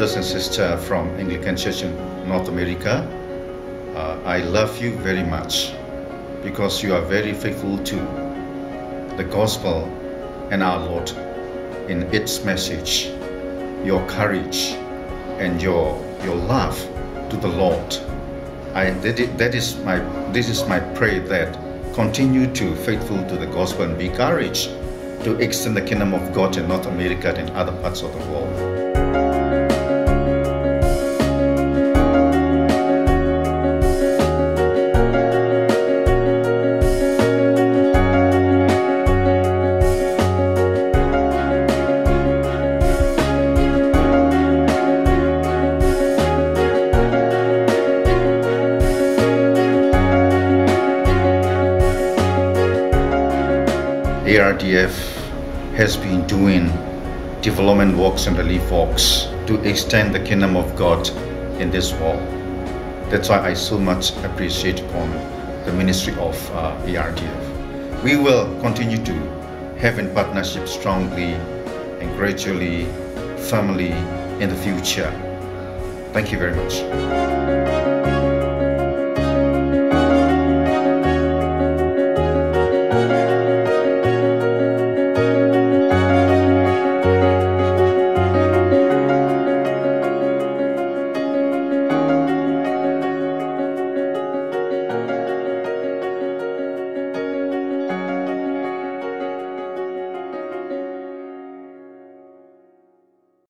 brothers and sisters from Anglican Church in North America, I love you very much because you are very faithful to the gospel and our Lord in its message. Your courage and your love to the Lord, this is my prayer, that continue to faithful to the gospel and be courage to extend the kingdom of God in North America and other parts of the world. ARDF has been doing development works and relief works to extend the kingdom of God in this world. That's why I so much appreciate upon the ministry of ARDF. We will continue to have in partnership strongly and gradually, firmly in the future. Thank you very much.